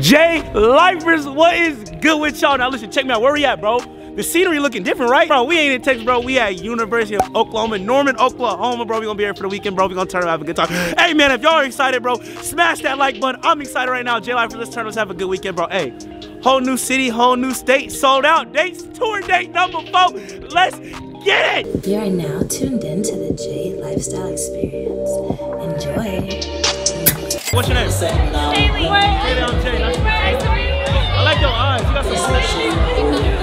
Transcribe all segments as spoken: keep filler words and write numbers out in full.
Jay Lifers, what is good with y'all? Now listen, check me out, where we at, bro? The scenery looking different, right? Bro, we ain't in Texas, bro. We at University of Oklahoma, Norman, Oklahoma, bro. We gonna be here for the weekend, bro. We gonna turn up, have a good time. Hey, man, if y'all are excited, bro, smash that like button. I'm excited right now. Jay Lifers, let's turn up, have a good weekend, bro. Hey, whole new city, whole new state, sold out dates, tour date number four. Let's get it! You are now tuned in to the Jay Lifestyle Experience. Enjoy. What's your name? Haley. I'm Jay. I like your eyes. You got some.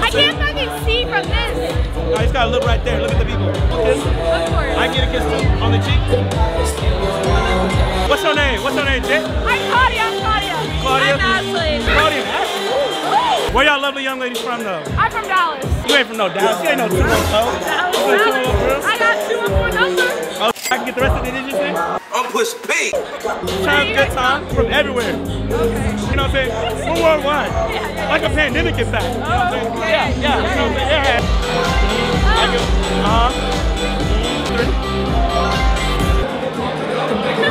I can't fucking see from this. I just gotta look right there. Look at the people. I get a kiss on the cheek. What's your name? What's your name, Jay? I'm Claudia. I'm Claudia. Claudia. I'm Ashley. Claudia. Where y'all lovely young ladies from though? I'm from Dallas. You ain't from no Dallas. You ain't no two one oh. I got two one oh, sir. Oh, I can get the rest of the digits in? I'm Push P. Trying to have a good time from everywhere. Okay. You know what I'm saying? We're worldwide. Yeah, yeah. Like a pandemic is that. Oh, you know what I'm saying? Yeah, yeah. You know what I'm saying? Yeah. Thank you.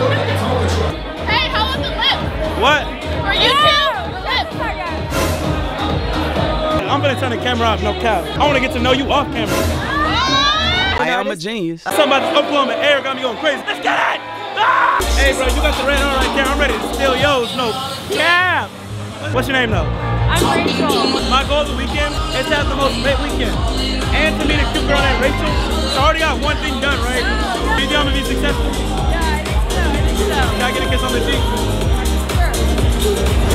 Uh-huh. Hey, how was the lip? What? For you too? I'm gonna turn the camera off, no cap. I wanna get to know you off camera. I am a genius. Somebody's Oklahoma air got me going crazy. Let's get it! Ah! Hey bro, you got the red on right there. I'm ready to steal yours, no cap. What's your name though? I'm Rachel. My goal of the weekend is to have the most lit weekend. And to meet a cute girl named Rachel. So I already got one thing done, right? You think I'm gonna be successful? Yeah, I think so, I think so. Can I get a kiss on the cheek?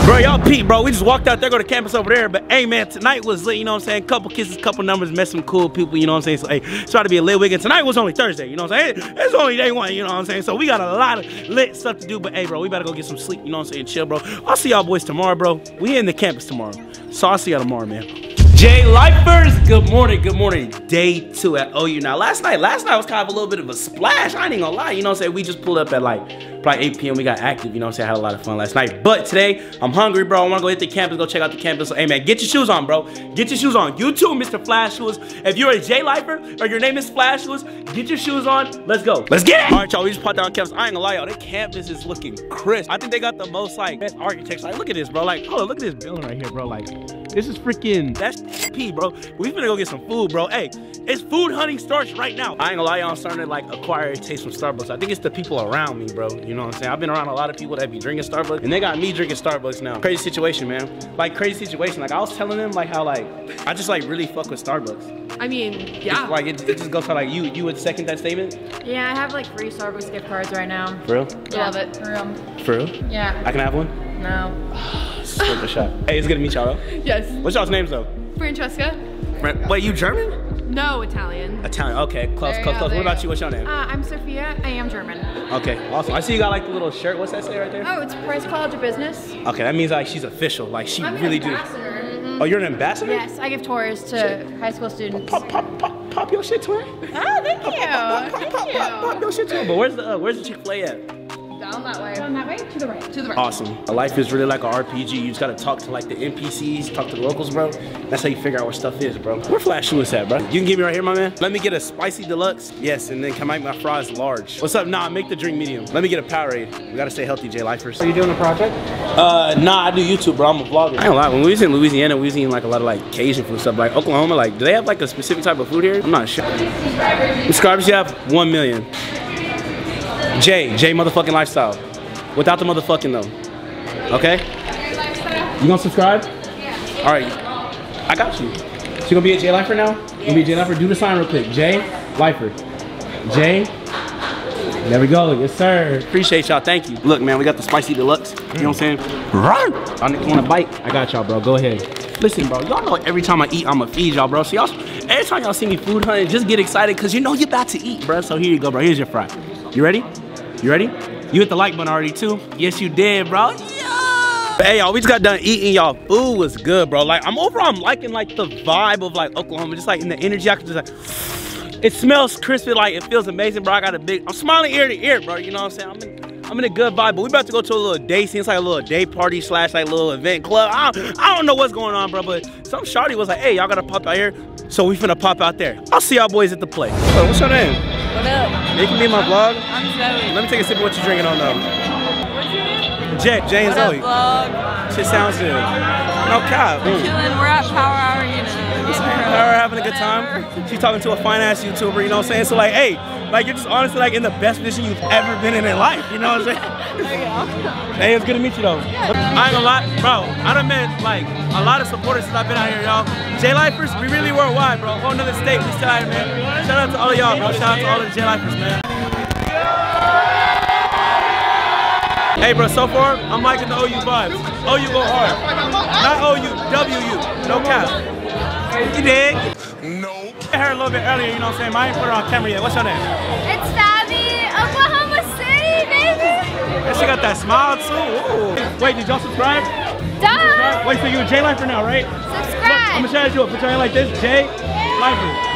Bro, y'all peep, bro. We just walked out there, go to campus over there. But hey, man, tonight was lit, you know what I'm saying? Couple kisses, couple numbers, met some cool people, you know what I'm saying? So, hey, try to be a lit weekend. Tonight was only Thursday, you know what I'm saying? It's only day one, you know what I'm saying? So, we got a lot of lit stuff to do. But hey, bro, we better go get some sleep, you know what I'm saying? Chill, bro. I'll see y'all boys tomorrow, bro. We in the campus tomorrow. So, I'll see y'all tomorrow, man. Jay Lifers, good morning, good morning. Day two at O U. Now, last night, last night was kind of a little bit of a splash. I ain't gonna lie, you know what I'm saying? We just pulled up at like probably eight P M We got active, you know what I'm saying? I had a lot of fun last night. But today, I'm hungry, bro. I wanna go hit the campus, go check out the campus. So, hey, man, get your shoes on, bro. Get your shoes on. You too, Mister Flash Shoes. If you're a Jay Lifer or your name is Flash Shoes, get your shoes on. Let's go. Let's get it. All right, y'all, we just popped down campus. I ain't gonna lie, y'all. That campus is looking crisp. I think they got the most, like, best architects. Like, look at this, bro. Like, hold on, look at this building right here, bro. Like, this is freaking, that's P, bro. We finna go get some food, bro. Hey, it's food hunting starts right now. I ain't gonna lie, y'all, I'm starting to like acquire a taste from Starbucks. I think it's the people around me, bro. You know what I'm saying? I've been around a lot of people that be drinking Starbucks, and they got me drinking Starbucks now. Crazy situation, man. Like crazy situation. Like I was telling them, like how like I just like really fuck with Starbucks. I mean, yeah. It's, like it, it just goes to like you. You would second that statement? Yeah, I have like free Starbucks gift cards right now. For real? Yeah, love it. For real. For real? Yeah. I can have one? No. Split the shot. Hey, it's good to meet y'all. Yes. What's y'all's names though? Francesca. Fran Wait, you German? No, Italian. Italian. Okay, close, close, close. What about you? What's your name? Uh, I'm Sophia. I am German. Okay, awesome. I see you got like the little shirt. What's that say right there? Oh, it's Price College of Business. Okay, that means like she's official. Like she I'm really an ambassador. do. Mm-hmm. Oh, you're an ambassador? Yes, I give tours to shit. high school students. Pop, pop, pop, pop, pop your shit, twin. Oh, thank you. Pop, pop, pop, thank pop, you. Pop, pop, pop your shit, twin. But where's the uh, where's the Chick-fil-A at? Down that way. Down that way, to the right. To the right. Awesome. Life is really like an R P G. You just gotta talk to like the N P Cs, talk to the locals, bro. That's how you figure out where stuff is, bro. Where Flash Shoes at, bro? You can give me right here, my man. Let me get a spicy deluxe. Yes, and then can I make my fries large? What's up? Nah, make the drink medium. Let me get a Powerade. We gotta stay healthy, Jay Lifers. Are you doing a project? Uh, nah, I do YouTube, bro. I'm a vlogger. I ain't lie. When we was in Louisiana, we was eating like a lot of like Cajun food stuff. Like Oklahoma, like do they have like a specific type of food here? I'm not sure. Subscribers, you have one million. Jay, Jay motherfucking Lifestyle. Without the motherfucking though. Okay? You gonna subscribe? Yeah. Alright. I got you. So you gonna be a Jay Lifer now? Yes. You gonna be a Jay Lifer? Do the sign real quick. Jay Lifer. Jay. There we go. Yes, sir. Appreciate y'all. Thank you. Look, man, we got the spicy deluxe. You mm. know what I'm saying? Run! I need to want a bite. I got y'all, bro. Go ahead. Listen, bro, y'all know every time I eat, I'ma feed y'all, bro. So y'all, every time y'all see me food hunting, just get excited because you know you're about to eat, bro. So here you go, bro. Here's your fry. You ready? You ready? You hit the like button already too. Yes, you did, bro. Yeah. Hey, y'all, we just got done eating. Y'all food was good, bro. Like, I'm overall, I'm liking like the vibe of like Oklahoma, just like in the energy. I could just like, it smells crispy, like it feels amazing, bro. I got a big, I'm smiling ear to ear, bro. You know what I'm saying? I'm in, I'm in a good vibe, but we about to go to a little day scene. It's like a little day party slash like little event club. I don't, I don't know what's going on, bro. But some shawty was like, hey, y'all gotta pop out here, so we finna pop out there. I'll see y'all boys at the place. So, what's your name? What up? You can be in my vlog. I'm Zoe. Let me take a sip of what you're drinking on though. What's your name? Jay, Jay and what Zoe. Up, vlog? Shit sounds good. No cap. We're chilling. We're at Power Hour, you know. We're having a good time. She's talking to a finance YouTuber, you know what I'm saying? So like, hey, like you're just honestly like in the best position you've ever been in in life, you know what I'm saying? Hey, it's good to meet you though. I ain't gonna lie, bro. I done met like a lot of supporters since I've been out here, y'all. Jay Lifers, we really worldwide, bro. Whole another state, we still out here, man. Shout out to all of y'all, bro. Shout out to all of the Jay Lifers, man. Hey bro, so far, I'm liking the O U vibes. O U go hard. Not O U, W U. No cap. You dig? No. I heard a little bit earlier, you know what I'm saying? I ain't put her on camera yet. What's your name? It's Fabi, Oklahoma City, baby. And she got that smile too. Ooh. Wait, did y'all subscribe? Duh. Wait, so you're a Jay Lifer now, right? Subscribe. Look, I'm gonna shout at you. Put your hand like this. Jay Lifer.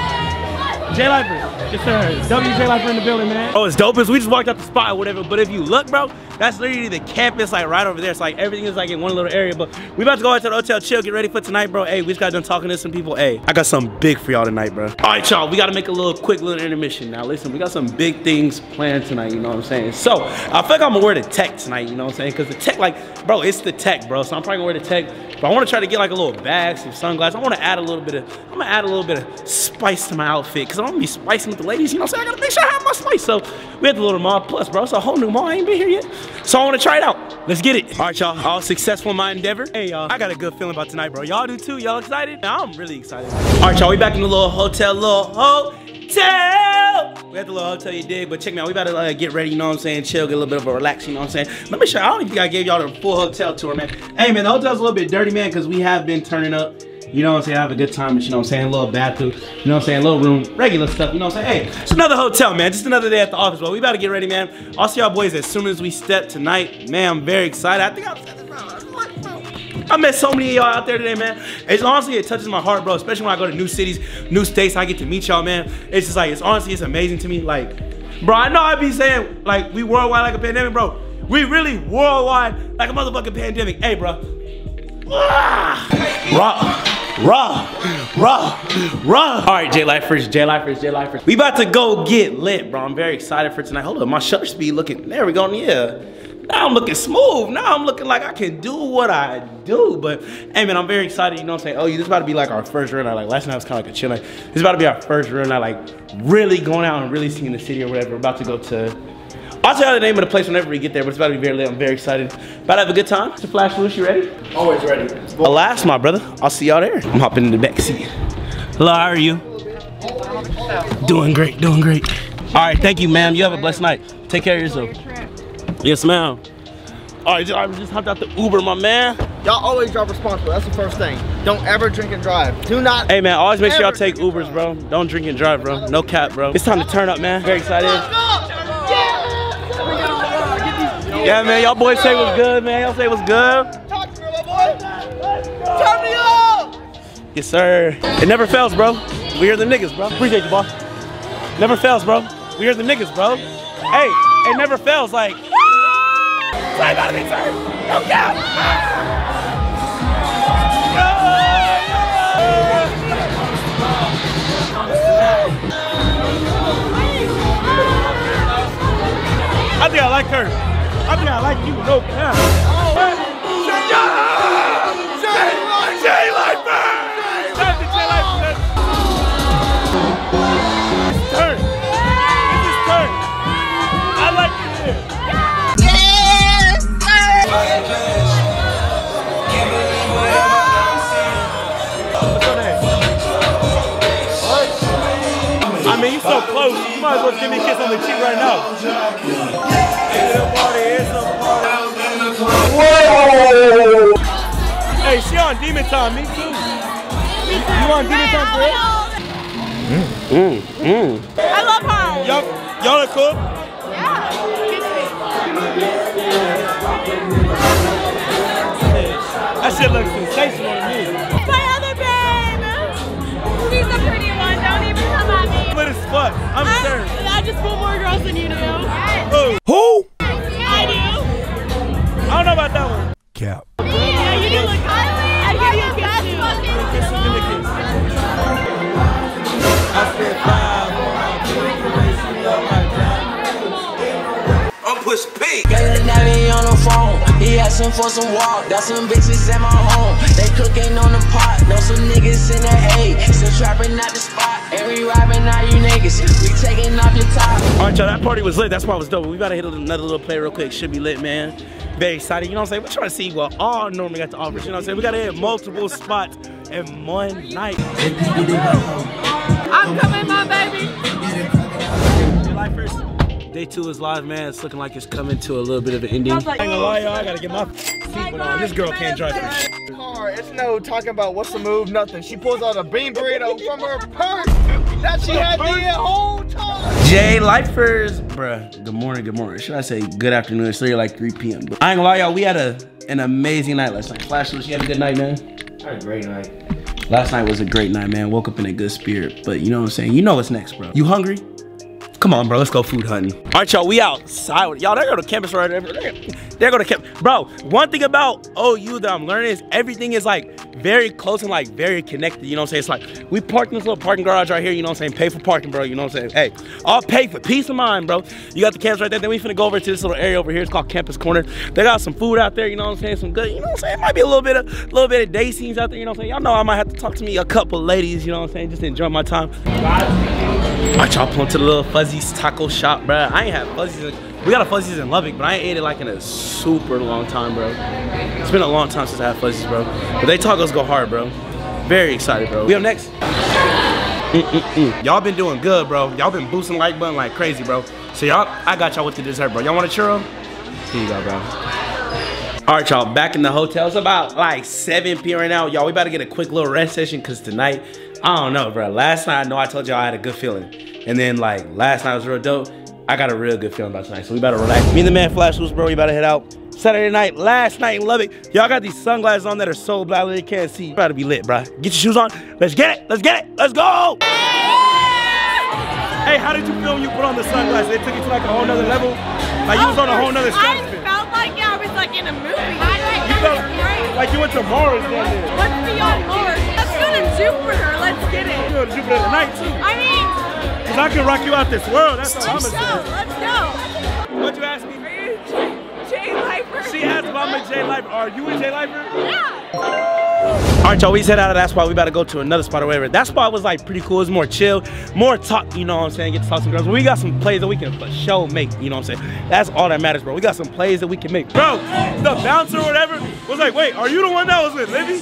Jay Lifer, yes sir. W J Lifer in the building, man. Oh, it's dope as we just walked out the spot or whatever. But if you look, bro, that's literally the campus, like right over there. It's like everything is like in one little area. But we about to go out to the hotel, chill, get ready for tonight, bro. Hey, we just got done talking to some people. Hey, I got something big for y'all tonight, bro. All right, y'all, we got to make a little quick little intermission. Now, listen, we got some big things planned tonight. You know what I'm saying? So I feel like I'm gonna wear the tech tonight. You know what I'm saying? Because the tech, like, bro, it's the tech, bro. So I'm probably gonna wear the tech. But I want to try to get like a little bag, some sunglasses. I want to add a little bit of, I'm going to add a little bit of spice to my outfit because I'm going to be spicing with the ladies. You know what I'm saying? I got to make sure I have my spice. So we had the little mall plus, bro. It's a whole new mall. I ain't been here yet. So I want to try it out. Let's get it. All right, y'all. All successful in my endeavor. Hey, y'all. I got a good feeling about tonight, bro. Y'all do too. Y'all excited? I'm really excited. All right, y'all. We back in the little hotel, little hotel. We had the little hotel, you dig? But check me out. We about to uh, get ready. You know what I'm saying? Chill, get a little bit of a relax. You know what I'm saying? Let me show you. I don't think I gave y'all the full hotel tour, man. Hey, man, the hotel's a little bit dirty, man, because we have been turning up, you know what I'm saying, I have a good time, you know what I'm saying, a little bathroom, you know what I'm saying, a little room, regular stuff, you know what I'm saying, hey, it's another hotel, man, just another day at the office, but we about to get ready, man. I'll see y'all boys as soon as we step tonight, man. I'm very excited. I think I met so many of y'all out there today, man. It's honestly, it touches my heart, bro, especially when I go to new cities, new states, I get to meet y'all, man. It's just like, it's honestly, it's amazing to me, like, bro, I know I be saying, like, we worldwide like a pandemic, bro. We really worldwide like a motherfucking pandemic. Hey, bro. Raw, raw, raw, raw. All right, Jay Lifers, Jay Lifers, Jay Lifers. We about to go get lit, bro. I'm very excited for tonight. Hold up, my shutter speed looking, there we go, yeah. Now I'm looking smooth. Now I'm looking like I can do what I do. But, hey, man, I'm very excited. You know what I'm saying? Oh, this is about to be like our first real night. Like, last night was kind of like a chill night. This is about to be our first real night, like, really going out and really seeing the city or whatever. We're about to go to... I'll tell you the name of the place whenever we get there, but it's about to be very late. I'm very excited. About to have a good time. Mister Flash Lewis, you ready? Always ready. Alas, my brother. I'll see y'all there. I'm hopping in the back seat. Hello, how are you? Doing great, doing great. All right, thank you, ma'am. You have a blessed night. Take care of yourself. Yes, ma'am. All right, I just hopped out the Uber, my man. Y'all always drive responsible. That's the first thing. Don't ever drink and drive. Do not. Hey, man, always make sure y'all take Ubers, bro. Don't drink and drive, bro. No cap, bro. It's time to turn up, man. Very excited. Yeah, man, y'all boys say what's good, man. Y'all say what's good. Talk to me, my boy. Turn me up. Yes, sir. It never fails, bro. We are the niggas, bro. Appreciate you, boss. Never fails, bro. We are the niggas, bro. Hey, it never fails. Like, play by me, sir. No cap. I think I like her. I mean, I like you, no cap. Oh, Jay Lifestyle! That's the Jay Lifestyle! It's turn! It's his turn! I like you here! Yes, sir! I mean, he's so close. You might as well give me a kiss on the cheek right now. Whoa! Hey, she on demon time, me too. You on demon time for it? Mm, mm, mm. I love her. Y'all, y'all are cool? Yeah. That shit looks sensational to me. It's my other babe. She's the pretty one. Don't even come at me. But it's fun. I'm I, sure. I just pull more girls than you do. Yes. Who? I don't know about that one. Cap. Yeah, you do look hot. I give you a kiss too. I spent five on my I'm push P. Gayla Navi on the phone, he asking for some walk. Got some bitches at my home, they cooking on the pot. Know some niggas in the hay, still trapping at the spot. And we robbing all you niggas, we taking off your top. Alright y'all, that party was lit, that's why it was dope. We about to hit another little play real quick, should be lit, man. Very excited, you know what I'm saying? We're trying to see what all Norman got to offer, you know what I'm saying? We gotta hit multiple spots in one night. I'm coming, my baby. July first. Day two is live, man. It's looking like it's coming to a little bit of an ending. I ain't gonna lie, y'all. I gotta get my feet on. This girl can't drive this car. It's no talking about what's the move, nothing. She pulls out a bean burrito from her purse that she had the whole time. Jay Lifers, bruh. Good morning, good morning. Should I say good afternoon? It's literally like three P M But I ain't gonna lie, y'all. We had a an amazing night last night. Flash, you had a good night, man. I had a great night. Last night was a great night, man. Woke up in a good spirit. But you know what I'm saying? You know what's next, bro. You hungry? Come on, bro, let's go food hunting. All right, y'all, we outside. Y'all, they go to campus right there. They go to campus. Bro, one thing about O U that I'm learning is everything is like very close and like very connected, you know what I'm saying? It's like, we parked in this little parking garage right here, you know what I'm saying? Pay for parking, bro, you know what I'm saying? Hey, I'll pay for peace of mind, bro. You got the campus right there, then we finna go over to this little area over here, it's called Campus Corner. They got some food out there, you know what I'm saying? Some good, you know what I'm saying? It might be a little bit of, little bit of day scenes out there, you know what I'm saying? Y'all know I might have to talk to me a couple ladies, you know what I'm saying? Just enjoy my time. All right, y'all, pull up to the little Fuzzy taco shop, bro. I ain't had Fuzzy's. We got a Fuzzy's in Lubbock, but I ain't ate it like in a super long time, bro. It's been a long time since I had Fuzzy's, bro. But they tacos go hard, bro. Very excited, bro. We up next. Mm-mm-mm. Y'all been doing good, bro. Y'all been boosting like button like crazy, bro. So y'all, I got y'all with the dessert, bro. Y'all want a churro? Here you go, bro. All right, y'all, back in the hotel. It's about like seven P M right now. Y'all, we about to get a quick little rest session because tonight, I don't know, bro. Last night, I know I told y'all I had a good feeling. And then like last night was real dope. I got a real good feeling about tonight. So we about to relax. Me and the man Flash Loose, bro, we about to head out. Saturday night, last night in Lubbock. Y'all got these sunglasses on that are so black they can't see. About to be lit, bro. Get your shoes on. Let's get it. Let's get it. Let's go. Hey, how did you feel when you put on the sunglasses? They took you to like a whole nother level. Like you oh, was on a whole nother I felt like yeah, I was like in a movie. I like you felt great. Like you went to Mars down there. Let's be on Mars. Let's go to Jupiter. Let's get it. Let's go to Jupiter tonight too. I mean. Cause I can rock you out this world, that's what I'm saying. Let's go. What'd you ask me? Are you Jay Lifer? She asked if I'm a Jay Lifer. Are you a Jay Lifer? Yeah. Alright y'all, we head out of that spot. We about to go to another spot or whatever. That spot was like pretty cool. It was more chill, more talk, you know what I'm saying? Get to talk to some girls. We got some plays that we can for sure make, you know what I'm saying? That's all that matters, bro. We got some plays that we can make. Bro, the bouncer or whatever was like, wait, are you the one that was with Libby?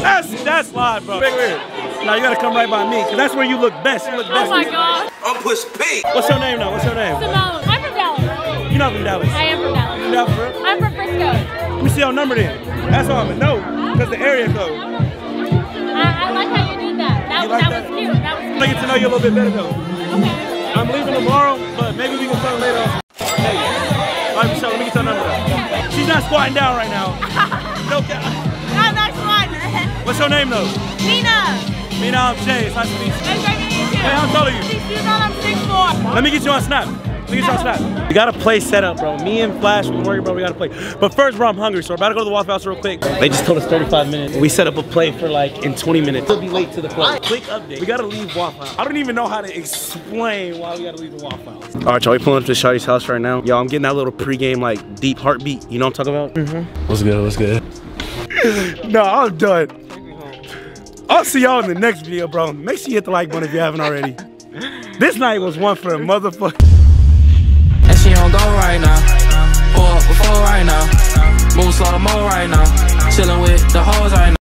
That's, that's live, bro. Big weird. Now you gotta come right by me, cause that's where you look best. You look best. Oh my God. I'm Push P. What's your name now? What's your name? Simone. I'm from Dallas. You're not from Dallas. I am from Dallas. You're not from Dallas? I'm from Frisco. Let me see your number then. That's all I'm gonna know, cause the area code. I, I like how you did that. That, like that, that? was cute. That was cute. I'm gonna get to know you a little bit better though. Okay. I'm leaving tomorrow, but maybe we can talk later on. Hey. All right, Michelle, let me get your number though. She's not squatting down right now. No cap. I'm not squatting. What's your name though? Nina. Me now, I'm Jay. It's nice to meet you. Nice to meet you. Hey, how tall are you? six foot two, I'm six foot four. Let me get you on Snap. Let me get you on Snap. We got a play set up, bro. Me and Flash, we worry, bro. We got to play. But first, bro, I'm hungry, so we're about to go to the Waffle House real quick. They just told us thirty-five minutes. We set up a play for like in twenty minutes. We'll be late to the play. Quick update. We got to leave Waffle House. I don't even know how to explain why we got to leave the Waffle House. All right, y'all. We pulling up to Shawty's house right now. Y'all, I'm getting that little pregame, like, deep heartbeat. You know what I'm talking about? Mm-hmm. What's good? What's good? No, I'm done. I'll see y'all in the next video, bro. Make sure you hit the like button if you haven't already. This night was one for a motherfucker. And she don't go right now. Or before right now. Move slow mo right now. Chillin' with the hoes right now.